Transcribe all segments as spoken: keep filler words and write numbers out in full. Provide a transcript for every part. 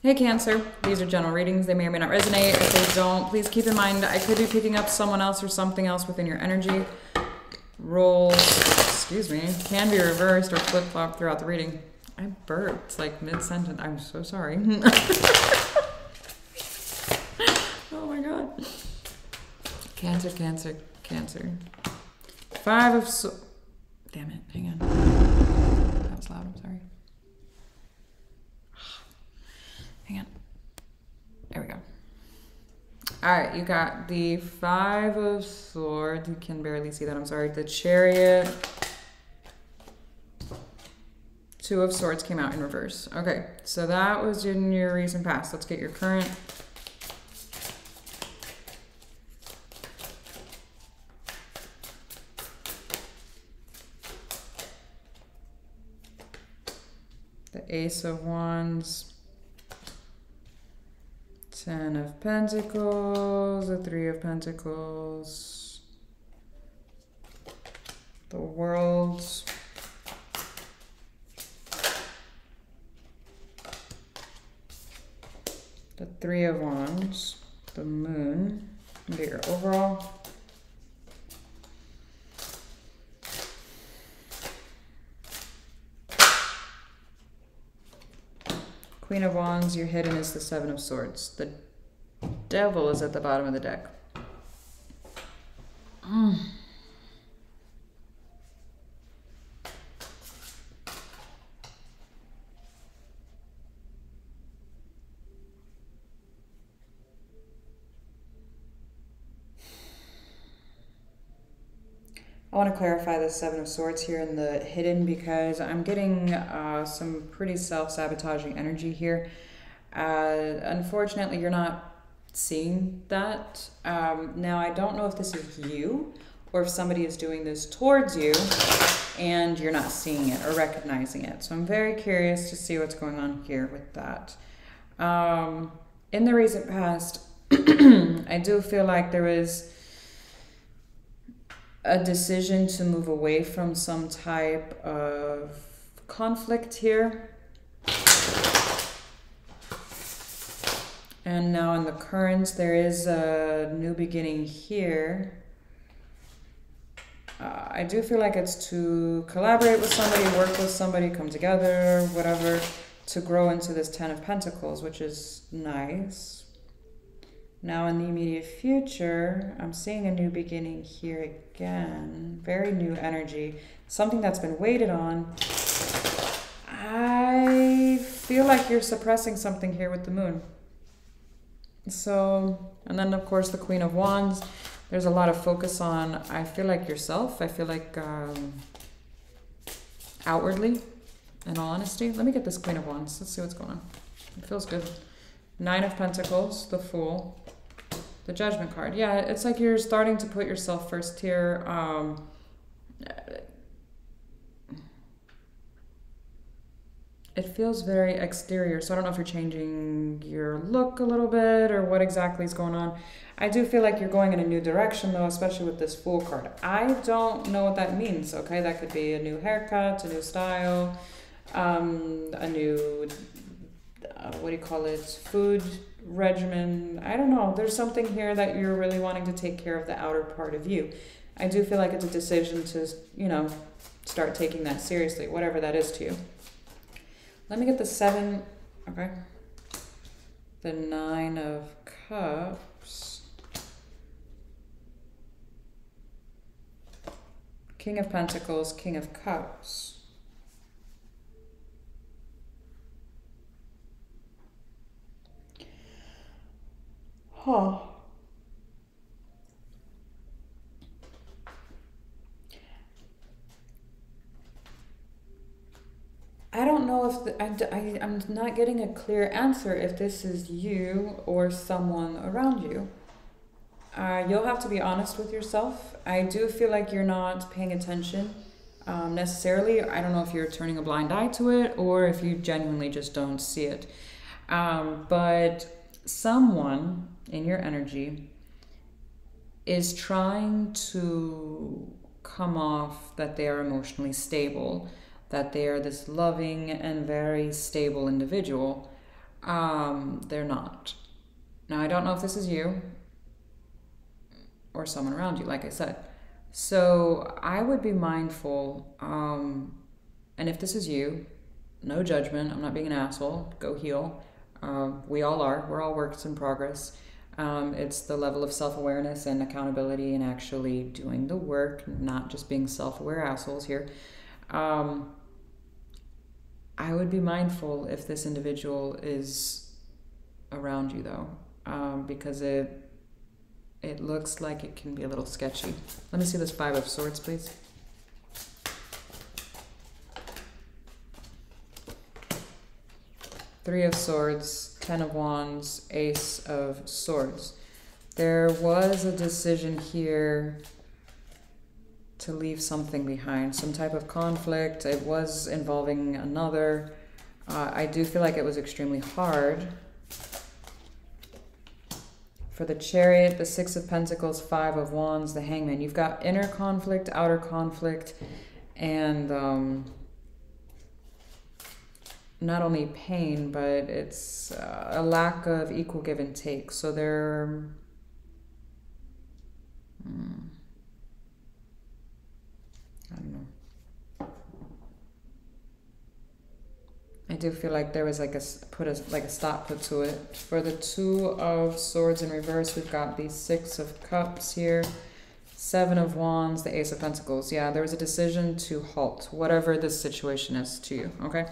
Hey Cancer, these are general readings. They may or may not resonate. If they don't, please keep in mind I could be picking up someone else or something else within your energy. Roles, excuse me, can be reversed or flip-flop throughout the reading. I burped like mid-sentence. I'm so sorry. Oh my God. Cancer, Cancer, Cancer. Five of so damn it, hang on. That was loud, I'm sorry. Hang on. There we go. Alright, you got the Five of Swords. You can barely see that, I'm sorry. The Chariot. Two of Swords came out in reverse. Okay, so that was in your recent past. Let's get your current. The Ace of Wands. Ten of Pentacles, the Three of Pentacles, the World, the Three of Wands, the Moon, and get your overall. Queen of Wands, your hidden is the Seven of Swords. The Devil is at the bottom of the deck. Mm. I want to clarify the Seven of Swords here in the hidden because I'm getting uh, some pretty self-sabotaging energy here. Uh, unfortunately, you're not seeing that. Um, now, I don't know if this is you or if somebody is doing this towards you and you're not seeing it or recognizing it. So I'm very curious to see what's going on here with that. Um, in the recent past, I do feel like there was a decision to move away from some type of conflict here. And now in the currents, there is a new beginning here. Uh, I do feel like it's to collaborate with somebody, work with somebody, come together, whatever, to grow into this Ten of Pentacles, which is nice. Now in the immediate future, I'm seeing a new beginning here again. Very new energy. Something that's been waited on. I feel like you're suppressing something here with the Moon. So, and then of course the Queen of Wands. There's a lot of focus on, I feel like yourself. I feel like um, outwardly, in all honesty. Let me get this Queen of Wands. Let's see what's going on. It feels good. Nine of Pentacles, the Fool, the Judgment card. Yeah, it's like you're starting to put yourself first here. Um, it feels very exterior, so I don't know if you're changing your look a little bit or what exactly is going on. I do feel like you're going in a new direction, though, especially with this Fool card. I don't know what that means, okay? That could be a new haircut, a new style, um, a new... Uh, what do you call it, food regimen. I don't know, there's something here that you're really wanting to take care of the outer part of you. I do feel like it's a decision to, you know, start taking that seriously, whatever that is to you. Let me get the seven, okay, the Nine of Cups, King of Pentacles, King of Cups. Huh. I don't know if the, I, I, I'm not getting a clear answer if this is you or someone around you. Uh, you'll have to be honest with yourself. I do feel like you're not paying attention um, necessarily. I don't know if you're turning a blind eye to it or if you genuinely just don't see it. Um, but someone in your energy is trying to come off that they are emotionally stable, that they are this loving and very stable individual, Um, they're not. Now, I don't know if this is you or someone around you, like I said. So I would be mindful. Um, and if this is you, no judgment. I'm not being an asshole. Go heal. Uh, we all are. We're all works in progress. Um, it's the level of self-awareness and accountability and actually doing the work, not just being self-aware assholes here. Um, I would be mindful if this individual is around you, though, um, because it it looks like it can be a little sketchy. Let me see this Five of Swords, please. Three of Swords, Ten of Wands, Ace of Swords. There was a decision here to leave something behind, some type of conflict. It was involving another. Uh, I do feel like it was extremely hard. For the Chariot, the Six of Pentacles, Five of Wands, the Hangman. You've got inner conflict, outer conflict, and um, not only pain, but it's uh, a lack of equal give and take. So there... Hmm. I don't know. I do feel like there was like a put a like a stop put to it. For the Two of Swords in reverse, we've got the Six of Cups here, Seven of Wands, the Ace of Pentacles. Yeah, there was a decision to halt whatever this situation is to you. Okay,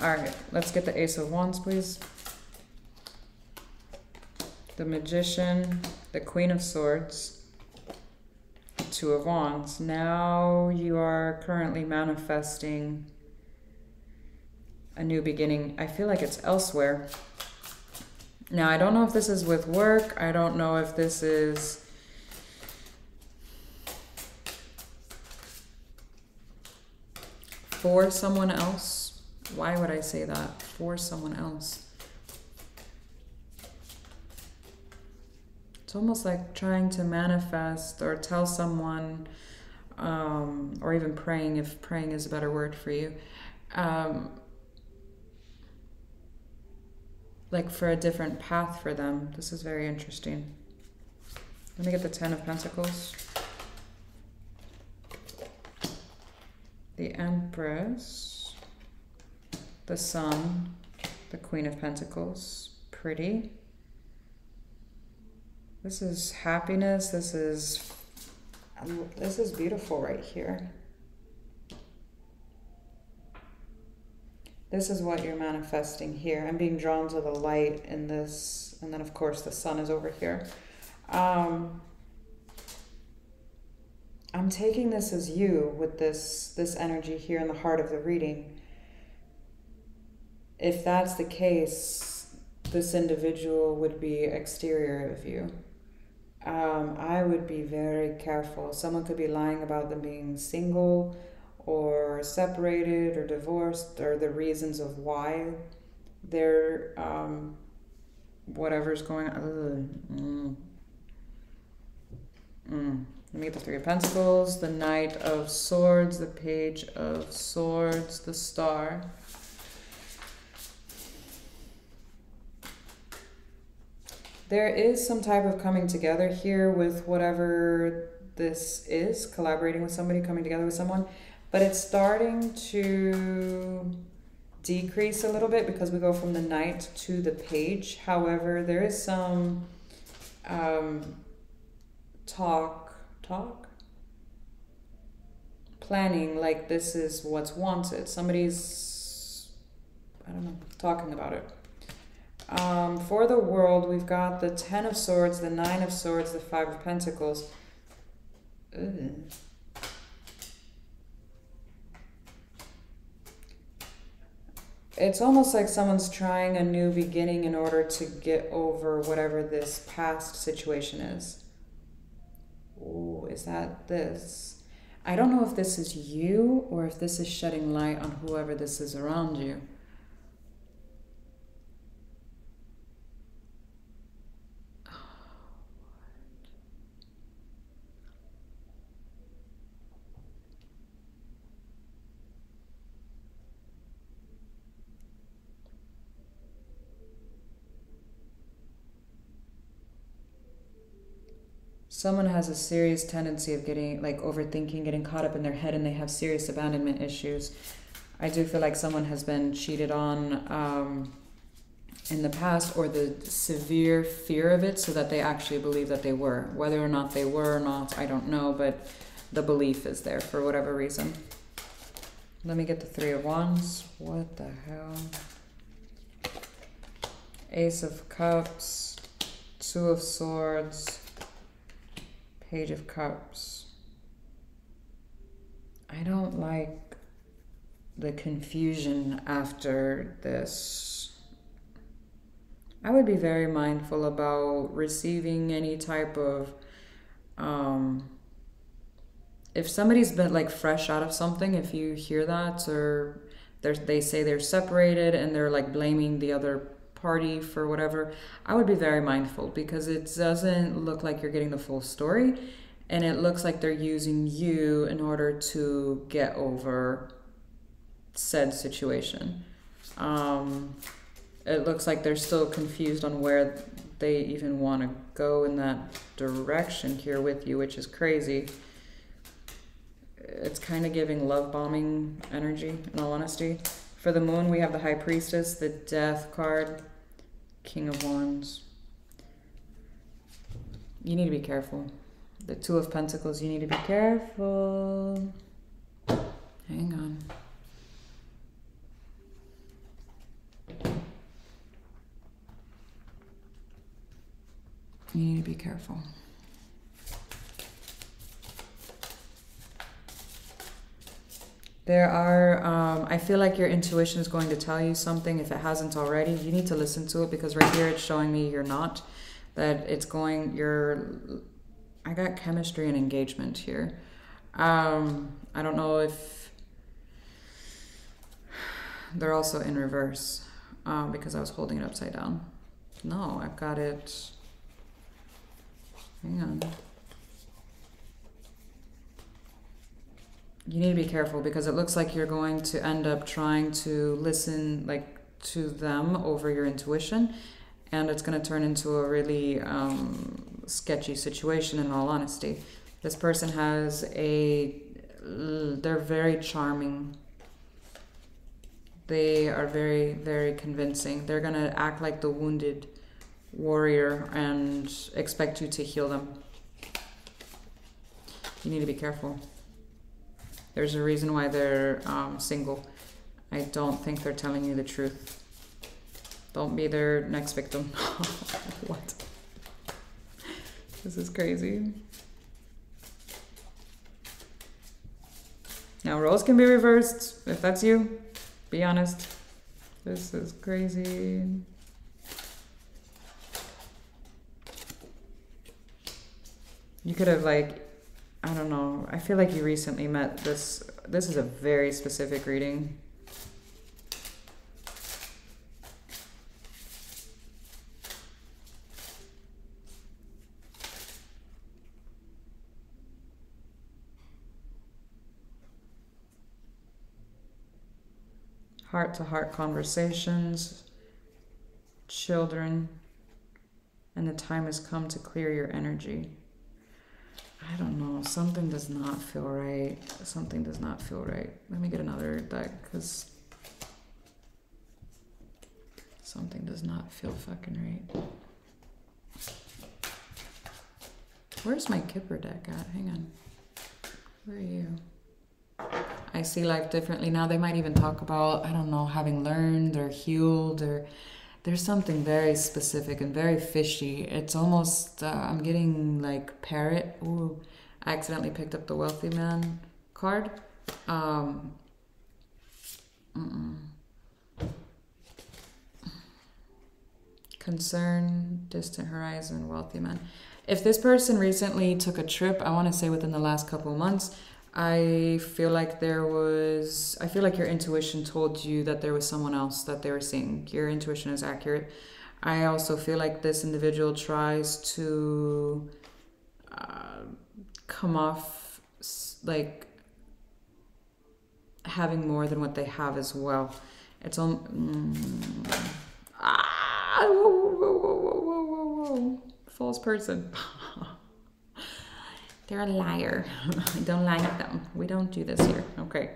all right. Let's get the Ace of Wands, please. The Magician, the Queen of Swords, Two of Wands. Now you are currently manifesting a new beginning. I feel like it's elsewhere. Now, I don't know if this is with work. I don't know if this is... for someone else. Why would I say that? For someone else. It's almost like trying to manifest or tell someone, um, or even praying, if praying is a better word for you, um, like for a different path for them. This is very interesting. Let me get the Ten of Pentacles, the Empress, the Sun, the Queen of Pentacles. Pretty. This is happiness. This is, this is beautiful right here. This is what you're manifesting here. I'm being drawn to the light in this. And then, of course, the Sun is over here. Um, I'm taking this as you with this, this energy here in the heart of the reading. If that's the case, this individual would be exterior of you. Um, I would be very careful. Someone could be lying about them being single or separated or divorced, or the reasons of why they're um, whatever's going on. Mm. Mm. Let me get the Three of Pentacles, the Knight of Swords, the Page of Swords, the Star. There is some type of coming together here with whatever this is, collaborating with somebody, coming together with someone, but it's starting to decrease a little bit because we go from the Knight to the Page. However, there is some um, talk, talk, planning, like this is what's wanted. Somebody's, I don't know, talking about it. Um, for the World, we've got the Ten of Swords, the Nine of Swords, the Five of Pentacles. Ugh. It's almost like someone's trying a new beginning in order to get over whatever this past situation is. Oh, is that this? I don't know if this is you or if this is shedding light on whoever this is around you. someone has a serious tendency of getting, like, overthinking, getting caught up in their head, and they have serious abandonment issues. I do feel like someone has been cheated on um, in the past, or the severe fear of it so that they actually believe that they were. Whether or not they were or not, I don't know, but the belief is there for whatever reason. Let me get the Three of Wands. What the hell? Ace of Cups, Two of Swords, Page of Cups. I don't like the confusion after this. I would be very mindful about receiving any type of, um, if somebody's been like fresh out of something, if you hear that, or they say they're separated and they're like blaming the other party for whatever, I would be very mindful, because it doesn't look like you're getting the full story, and it looks like they're using you in order to get over said situation. Um, it looks like they're still confused on where they even want to go in that direction here with you, which is crazy. It's kind of giving love bombing energy, in all honesty. For the Moon, we have the High Priestess, the Death card, King of Wands. You need to be careful. The Two of Pentacles, you need to be careful. Hang on. You need to be careful. There are, um, I feel like your intuition is going to tell you something. If it hasn't already, you need to listen to it, because right here it's showing me you're not, that it's going, you're, I got chemistry and engagement here. Um, I don't know if, they're also in reverse um, because I was holding it upside down. No, I've got it, hang on. You need to be careful, because it looks like you're going to end up trying to listen like to them over your intuition, and it's going to turn into a really um, sketchy situation, in all honesty. This person has a, they're very charming. They are very, very convincing. They're going to act like the wounded warrior and expect you to heal them. You need to be careful. There's a reason why they're um, single. I don't think they're telling you the truth. Don't be their next victim. What? This is crazy. Now, roles can be reversed. If that's you, be honest. This is crazy. You could have, like, I don't know. I feel like you recently met this. This is a very specific reading. Heart-to-heart conversations, children, and the time has come to clear your energy. I don't know, something does not feel right. Something does not feel right. Let me get another deck, because something does not feel fucking right. Where's my Kipper deck at? Hang on. Where are you? I see life differently now. They might even talk about, I don't know, having learned or healed, or there's something very specific and very fishy. It's almost, uh, I'm getting like parrot. Ooh, I accidentally picked up the Wealthy Man card. Um, mm-mm. Concern, distant horizon, Wealthy Man. If this person recently took a trip, I want to say within the last couple of months, I feel like there was, I feel like your intuition told you that there was someone else that they were seeing. Your intuition is accurate. I also feel like this individual tries to uh, come off like having more than what they have as well. It's all, mm, ah, whoa, whoa, whoa, whoa, whoa, whoa, whoa. False person. They're a liar. Don't lie to them. We don't do this here. Okay.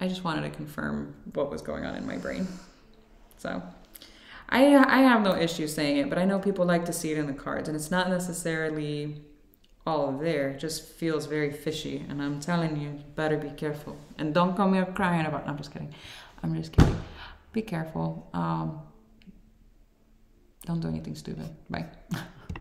I just wanted to confirm what was going on in my brain. So I, I have no issue saying it, but I know people like to see it in the cards, and it's not necessarily all there. It just feels very fishy, and I'm telling you, you better be careful. And don't come here crying about it. I'm just kidding. I'm just kidding. Be careful. Um, don't do anything stupid. Bye.